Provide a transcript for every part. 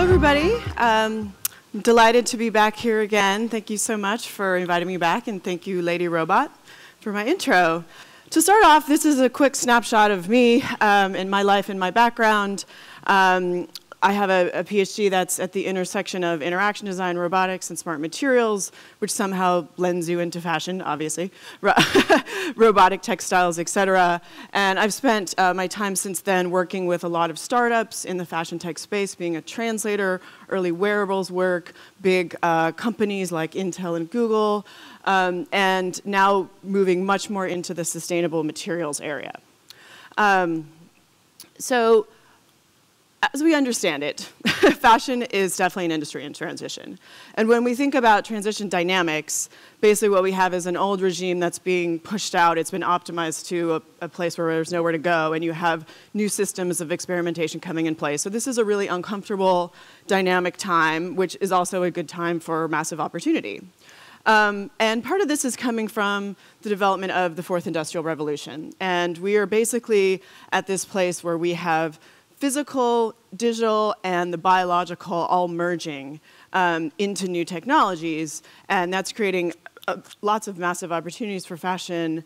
Hello, everybody. Delighted to be back here again. Thank you so much for inviting me back, and thank you, Lady Robot, for my intro. To start off, this is a quick snapshot of me and my life and my background. I have a PhD that's at the intersection of interaction design, robotics, and smart materials, which somehow lends you into fashion, obviously, robotic textiles, et cetera. And I've spent my time since then working with a lot of startups in the fashion tech space, being a translator, early wearables work, big companies like Intel and Google, and now moving much more into the sustainable materials area. So, as we understand it, fashion is definitely an industry in transition. And when we think about transition dynamics, basically what we have is an old regime that's being pushed out. It's been optimized to a place where there's nowhere to go, and you have new systems of experimentation coming in place. So this is a really uncomfortable, dynamic time, which is also a good time for massive opportunity. And part of this is coming from the development of the Fourth Industrial Revolution. And we are basically at this place where we have physical, digital, and the biological all merging into new technologies, and that's creating lots of massive opportunities for fashion,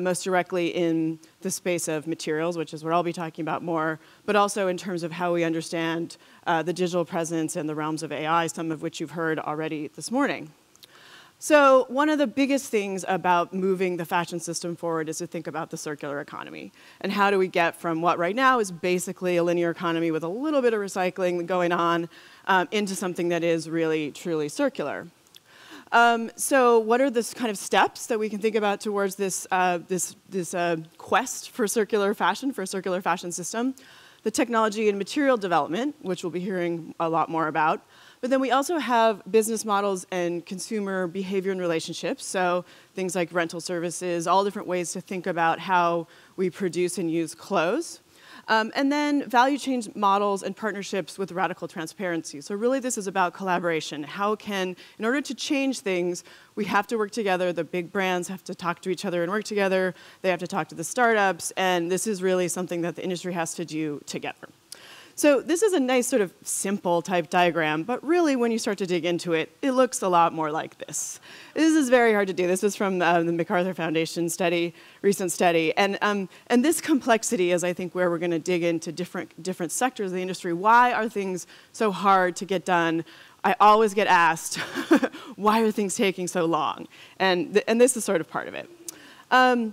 most directly in the space of materials, which is what I'll be talking about more, but also in terms of how we understand the digital presence and the realms of AI, some of which you've heard already this morning. So one of the biggest things about moving the fashion system forward is to think about the circular economy. And how do we get from what right now is basically a linear economy with a little bit of recycling going on into something that is really, truly circular. So what are the kind of steps that we can think about towards this, this quest for circular fashion, for a circular fashion system? The technology and material development, which we'll be hearing a lot more about. But then we also have business models and consumer behavior and relationships, so things like rental services, all different ways to think about how we produce and use clothes. And then value chain models and partnerships with radical transparency. So really this is about collaboration. How can, in order to change things, we have to work together. The big brands have to talk to each other and work together. They have to talk to the startups, and this is really something that the industry has to do together. So this is a nice sort of simple type diagram, but really when you start to dig into it, it looks a lot more like this. This is very hard to do. This is from the MacArthur Foundation study, recent study. And this complexity is, I think, where we're going to dig into different sectors of the industry. Why are things so hard to get done? I always get asked, why are things taking so long? And this is sort of part of it.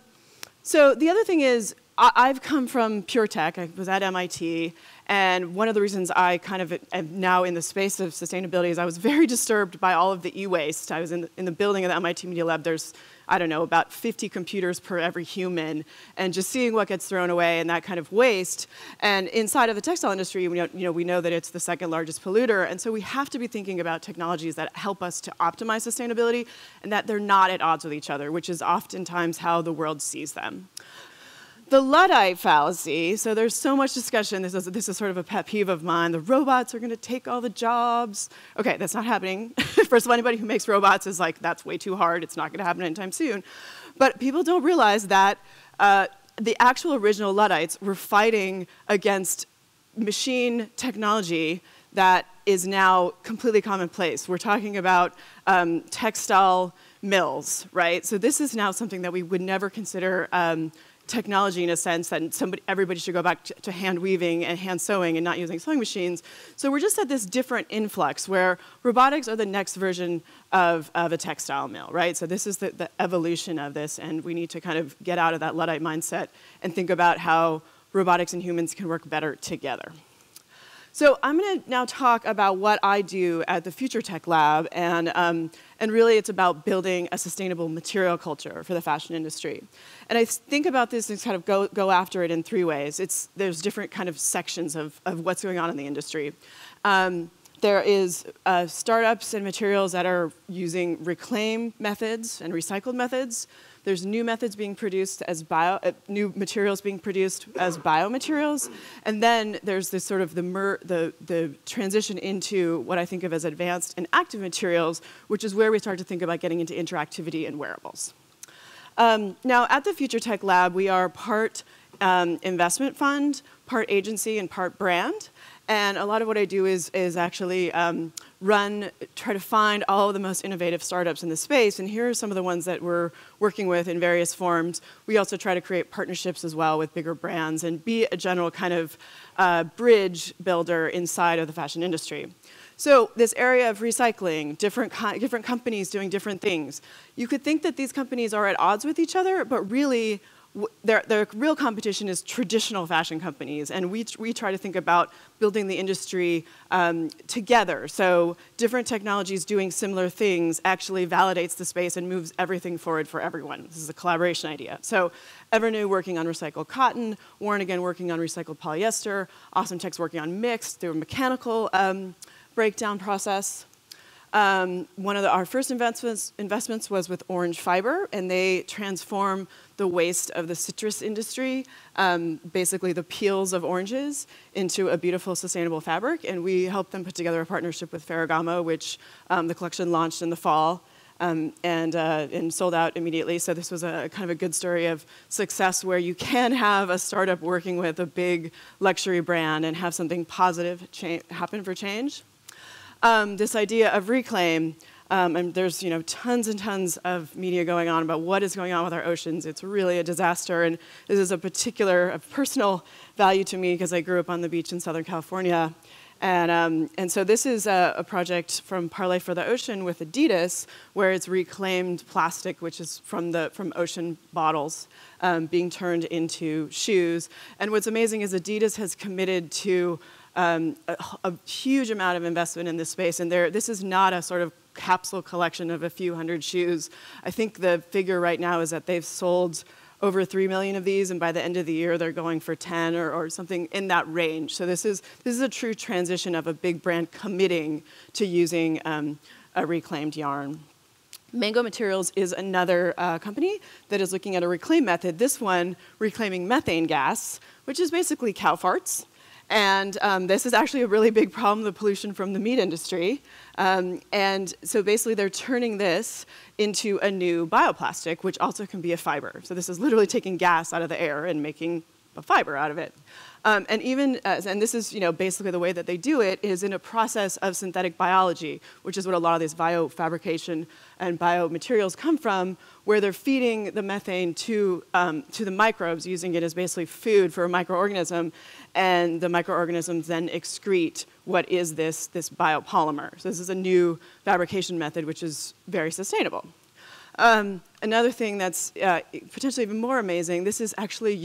So the other thing is, I've come from pure tech. I was at MIT, and one of the reasons I kind of am now in the space of sustainability is I was very disturbed by all of the e-waste. I was in the building of the MIT Media Lab. There's, I don't know, about 50 computers per every human, and just seeing what gets thrown away and that kind of waste. And inside of the textile industry, we know that it's the second largest polluter, and so we have to be thinking about technologies that help us to optimize sustainability and that they're not at odds with each other, which is oftentimes how the world sees them. The Luddite fallacy, so there's so much discussion, this is sort of a pet peeve of mine, the robots are going to take all the jobs. Okay, that's not happening. First of all, anybody who makes robots is like, that's way too hard, it's not going to happen anytime soon. But people don't realize that the actual original Luddites were fighting against machine technology that is now completely commonplace. We're talking about textile mills, right? So this is now something that we would never consider technology in a sense that everybody should go back to hand weaving and hand sewing and not using sewing machines. So we're just at this different influx where robotics are the next version of a textile mill, right? So this is the evolution of this, and we need to kind of get out of that Luddite mindset and think about how robotics and humans can work better together. So I'm going to now talk about what I do at the Future Tech Lab, and really it's about building a sustainable material culture for the fashion industry. And I think about this and kind of go after it in three ways. There's different kind of sections of what's going on in the industry. There is startups and materials that are using reclaimed methods and recycled methods. There's new methods being produced as new materials being produced as biomaterials, and then there's this sort of the transition into what I think of as advanced and active materials, which is where we start to think about getting into interactivity and wearables. Now, at the Future Tech Lab, we are part investment fund, part agency, and part brand. And a lot of what I do is actually try to find all of the most innovative startups in the space. And here are some of the ones that we're working with in various forms. We also try to create partnerships as well with bigger brands and be a general kind of bridge builder inside of the fashion industry. So this area of recycling, different companies doing different things. You could think that these companies are at odds with each other, but really, their real competition is traditional fashion companies, and we try to think about building the industry together. So different technologies doing similar things actually validates the space and moves everything forward for everyone. This is a collaboration idea. So Evernew working on recycled cotton, Warren again working on recycled polyester, Awesome Tech's working on mixed through a mechanical breakdown process. One of our first investments was with Orange Fiber, and they transform the waste of the citrus industry, basically the peels of oranges, into a beautiful sustainable fabric. And we helped them put together a partnership with Ferragamo, which the collection launched in the fall and sold out immediately. So this was a kind of a good story of success where you can have a startup working with a big luxury brand and have something positive happen for change. This idea of reclaim, and there's tons and tons of media going on about what is going on with our oceans. It's really a disaster, and this is a personal value to me because I grew up on the beach in Southern California. And so this is a project from Parley for the Ocean with Adidas, where it's reclaimed plastic, which is from ocean bottles, being turned into shoes. And what's amazing is Adidas has committed to a huge amount of investment in this space, and this is not a sort of capsule collection of a few hundred shoes. I think the figure right now is that they've sold over 3 million of these, and by the end of the year, they're going for 10 or something in that range. So this is a true transition of a big brand committing to using a reclaimed yarn. Mango Materials is another company that is looking at a reclaim method. This one reclaiming methane gas, which is basically cow farts. And this is actually a really big problem, the pollution from the meat industry. And so basically they're turning this into a new bioplastic, which also can be a fiber. So this is literally taking gas out of the air and making a fiber out of it. And this is basically the way that they do it is in a process of synthetic biology, which is what a lot of these biofabrication and biomaterials come from, where they're feeding the methane to the microbes, using it as basically food for a microorganism, and the microorganisms then excrete what is this biopolymer. So this is a new fabrication method, which is very sustainable. Another thing that's potentially even more amazing, this is actually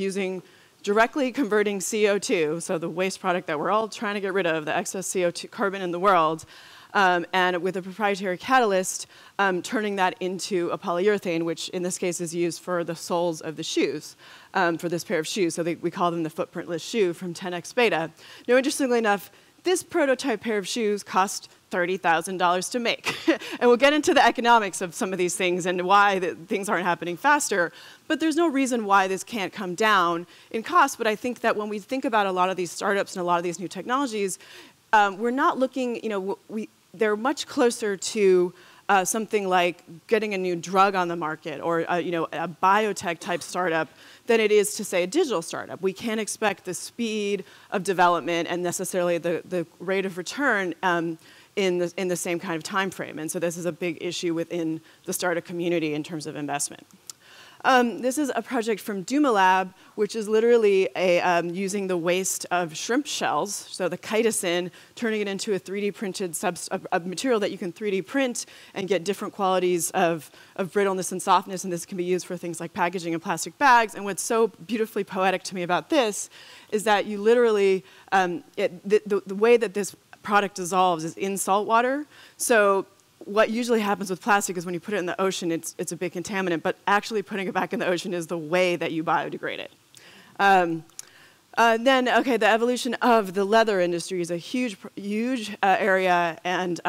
directly converting CO2, so the waste product that we're all trying to get rid of, the excess CO2 carbon in the world, and with a proprietary catalyst, turning that into a polyurethane, which in this case is used for the soles of the shoes, for this pair of shoes. So we call them the footprintless shoe from 10x beta. Now, interestingly enough, this prototype pair of shoes cost $30,000 to make. And we'll get into the economics of some of these things and why things aren't happening faster. But there's no reason why this can't come down in cost. But I think that when we think about a lot of these startups and a lot of these new technologies, we're not looking, they're much closer to something like getting a new drug on the market or a biotech type startup than it is to, say, a digital startup. We can't expect the speed of development and necessarily the rate of return in the same kind of time frame. And so this is a big issue within the startup community in terms of investment. This is a project from Duma Lab, which is literally using the waste of shrimp shells, so the chitosan, turning it into a 3D printed a material that you can 3D print and get different qualities of brittleness and softness, and this can be used for things like packaging and plastic bags. And what's so beautifully poetic to me about this is that you literally, the way that this product dissolves is in salt water. So what usually happens with plastic is when you put it in the ocean, it's a big contaminant, but actually putting it back in the ocean is the way that you biodegrade it. The evolution of the leather industry is a huge area, and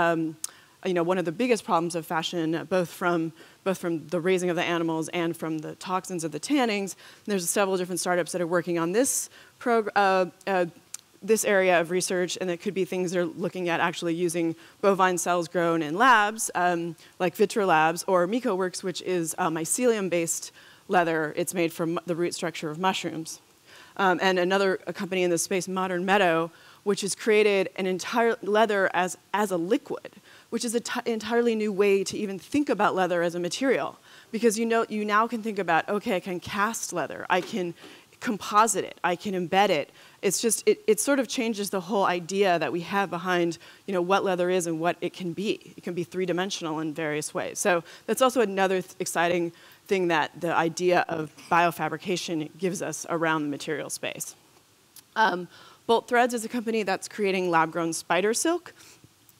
one of the biggest problems of fashion, both from the raising of the animals and from the toxins of the tannings. And there's several different startups that are working on this this area of research, and it could be things they're looking at actually using bovine cells grown in labs, like Vitrolabs, or MicoWorks, which is mycelium-based leather. It's made from the root structure of mushrooms. And another company in this space, Modern Meadow, which has created an entire leather as a liquid, which is an entirely new way to even think about leather as a material. Because you now can think about, okay, I can cast leather, I can composite it, I can embed it. It's just, it sort of changes the whole idea that we have behind, what leather is and what it can be. It can be three-dimensional in various ways. So that's also another exciting thing that the idea of biofabrication gives us around the material space. Bolt Threads is a company that's creating lab-grown spider silk.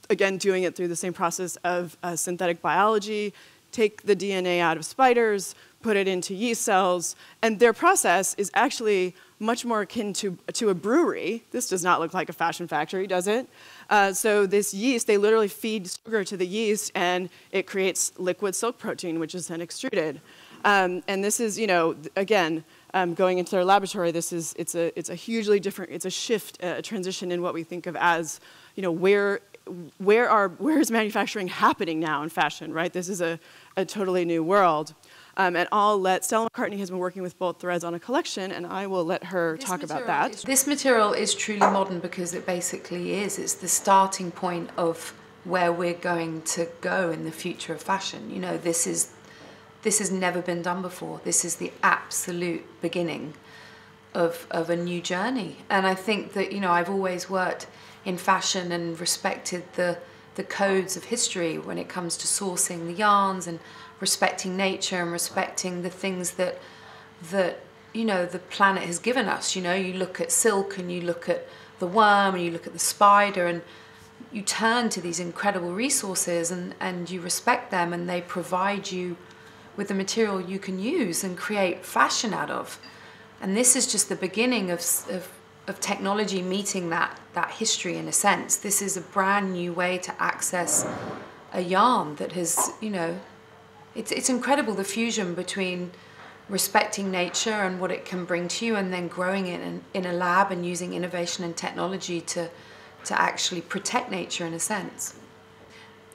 Again, doing it through the same process of synthetic biology, take the DNA out of spiders, put it into yeast cells, and their process is actually much more akin to a brewery. This does not look like a fashion factory, does it? So this yeast, they literally feed sugar to the yeast, and it creates liquid silk protein, which is then extruded. And this is, again, going into their laboratory, this is, it's a hugely different, it's a shift, a transition in what we think of as, where is manufacturing happening now in fashion, right? This is a totally new world. And I'll let Stella McCartney has been working with Bolt Threads on a collection, and I will let her talk about that. This material is truly modern because it basically is. It's the starting point of where we're going to go in the future of fashion. This has never been done before. This is the absolute beginning of a new journey. And I think that, I've always worked in fashion and respected the codes of history when it comes to sourcing the yarns and respecting nature and respecting the things that the planet has given us. You look at silk and you look at the worm and you look at the spider and you turn to these incredible resources and you respect them, and they provide you with the material you can use and create fashion out of. And this is just the beginning of technology meeting that history in a sense. This is a brand new way to access a yarn that has, it's incredible, the fusion between respecting nature and what it can bring to you and then growing it in a lab and using innovation and technology to actually protect nature in a sense.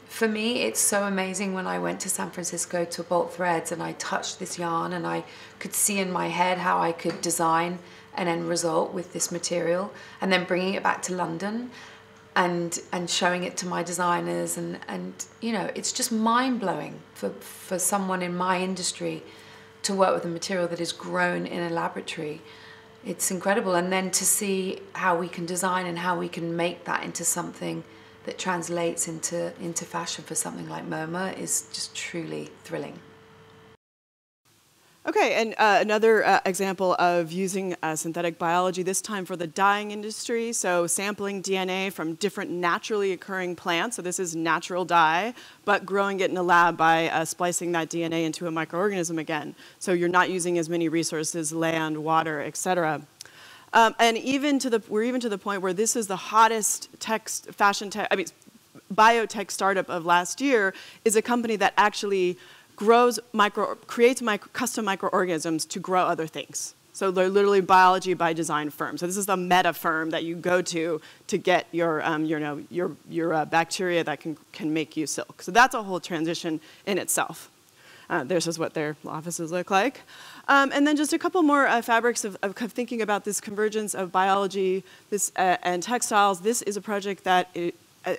For me, it's so amazing when I went to San Francisco to Bolt Threads and I touched this yarn and I could see in my head how I could design an end result with this material, and then bringing it back to London and showing it to my designers, and it's just mind-blowing for someone in my industry to work with a material that is grown in a laboratory. It's incredible. And then to see how we can design and how we can make that into something that translates into fashion for something like MoMA is just truly thrilling. Okay, and another example of using synthetic biology, this time for the dyeing industry, so sampling DNA from different naturally occurring plants, so this is natural dye, but growing it in a lab by splicing that DNA into a microorganism again. So you're not using as many resources, land, water, et cetera. And we're even to the point where this is the hottest biotech startup of last year, is a company that actually creates custom microorganisms to grow other things. So they're literally biology by design firm. So this is the meta firm that you go to get your bacteria that can make you silk. So that's a whole transition in itself. This is what their offices look like. And then just a couple more fabrics of thinking about this convergence of biology and textiles. This is a project that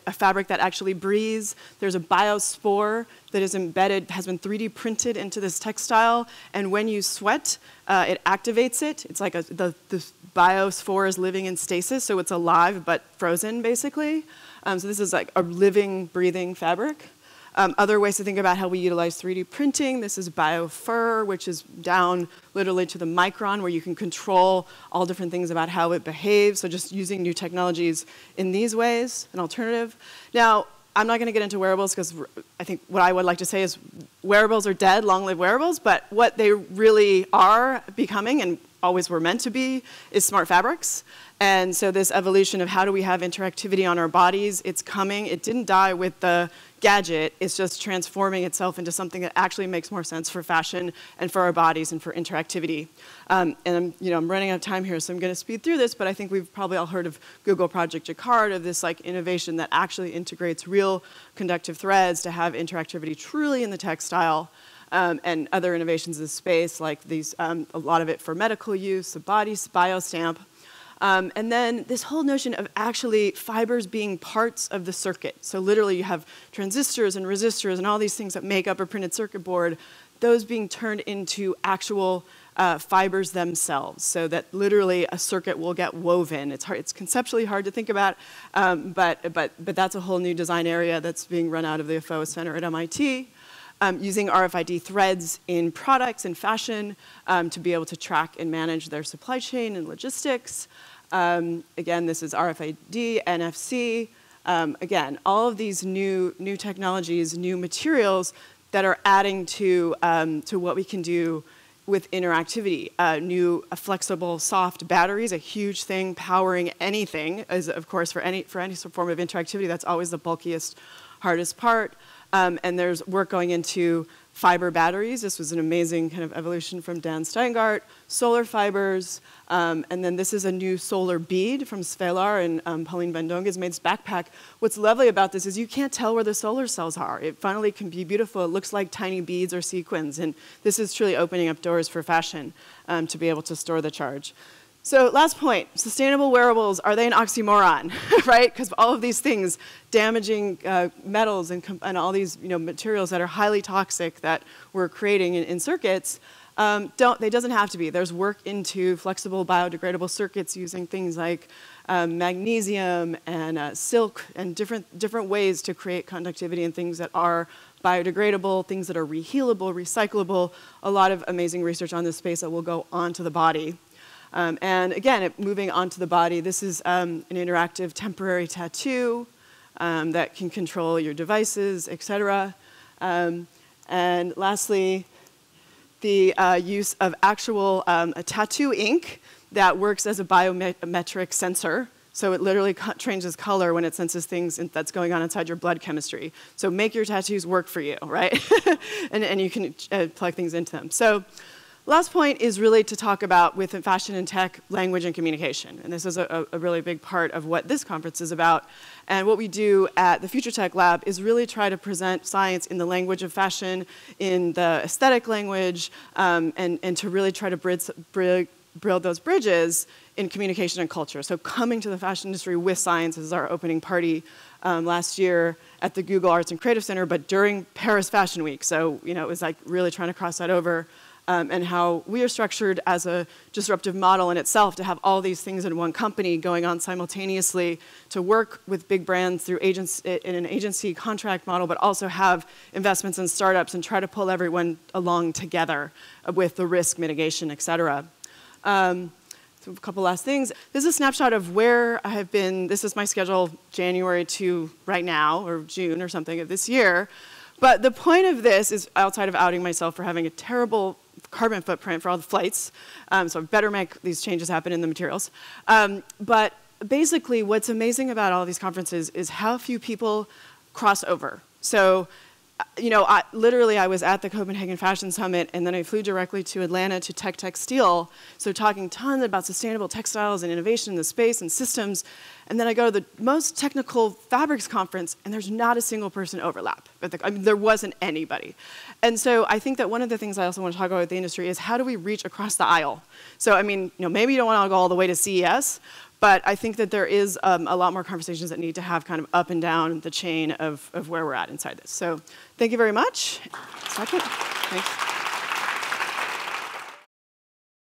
a fabric that actually breathes. There's a biospore that is embedded, has been 3D printed into this textile, and when you sweat, it activates it. It's like the biospore is living in stasis, so it's alive but frozen, basically. So this is like a living, breathing fabric. Other ways to think about how we utilize 3D printing, this is biofur, which is down literally to the micron, where you can control all different things about how it behaves, so just using new technologies in these ways, an alternative. Now, I'm not going to get into wearables, because I think what I would like to say is wearables are dead, long live wearables, but what they really are becoming, and always were meant to be, is smart fabrics. And so this evolution of how do we have interactivity on our bodies, it's coming. It didn't die with the gadget, it's just transforming itself into something that actually makes more sense for fashion and for our bodies and for interactivity. And I'm running out of time here, so I'm going to speed through this, but I think we've probably all heard of Google Project Jacquard, of this innovation that actually integrates real conductive threads to have interactivity truly in the textile. And other innovations in the space, like these, a lot of it for medical use, the body biostamp. And then this whole notion of actually fibers being parts of the circuit. So literally you have transistors and resistors and all these things that make up a printed circuit board, those being turned into actual fibers themselves, so that literally a circuit will get woven. It's hard, it's conceptually hard to think about, but that's a whole new design area that's being run out of the FOC Center at MIT, using RFID threads in products and fashion to be able to track and manage their supply chain and logistics. Again, this is RFID, NFC. Again, all of these new technologies, new materials that are adding to what we can do with interactivity. New flexible soft batteries, a huge thing powering anything, is of course for any form of interactivity, that's always the bulkiest, hardest part. And there's work going into fiber batteries. This was an amazing kind of evolution from Dan Steingart, solar fibers. And then this is a new solar bead from Svelar and Pauline Van Dongen's made backpack. What's lovely about this is you can't tell where the solar cells are. It finally can be beautiful. It looks like tiny beads or sequins. And this is truly opening up doors for fashion to be able to store the charge. So last point, sustainable wearables, are they an oxymoron, right? Because all of these things, damaging metals and all these materials that are highly toxic that we're creating in circuits, they doesn't have to be. There's work into flexible biodegradable circuits using things like magnesium and silk and different ways to create conductivity and things that are biodegradable, things that are rehealable, recyclable, a lot of amazing research on this space that will go onto the body. And again, moving onto the body, this is an interactive temporary tattoo that can control your devices, et cetera. And lastly, the use of actual a tattoo ink that works as a biometric sensor. So it literally changes color when it senses things that's going on inside your blood chemistry. So make your tattoos work for you, right? and you can plug things into them. So. Last point is really to talk about, with fashion and tech, language and communication. And this is a really big part of what this conference is about. And what we do at the Future Tech Lab is really try to present science in the language of fashion, in the aesthetic language, and to really try to build those bridges in communication and culture. So coming to the fashion industry with science is our opening party last year at the Google Arts and Creative Center, but during Paris Fashion Week. So it was like really trying to cross that over. And how we are structured as a disruptive model in itself to have all these things in one company going on simultaneously, to work with big brands through agency, in an agency contract model, but also have investments in startups and try to pull everyone along together with the risk mitigation, et cetera. So a couple last things. This is a snapshot of where I have been. This is my schedule January to right now, or June or something of this year. But the point of this is, outside of outing myself for having a terrible carbon footprint for all the flights, so I better make these changes happen in the materials. But basically what's amazing about all these conferences is how few people cross over. So, I was at the Copenhagen Fashion Summit, and then I flew directly to Atlanta to Tech Textile, so talking tons about sustainable textiles and innovation in the space and systems, and then I go to the most technical fabrics conference, and there's not a single person overlap. There wasn't anybody. And so I think that one of the things I also want to talk about with the industry is how do we reach across the aisle? So, maybe you don't want to go all the way to CES, but I think that there is a lot more conversations that need to have kind of up and down the chain of where we're at inside this. So thank you very much. Thanks.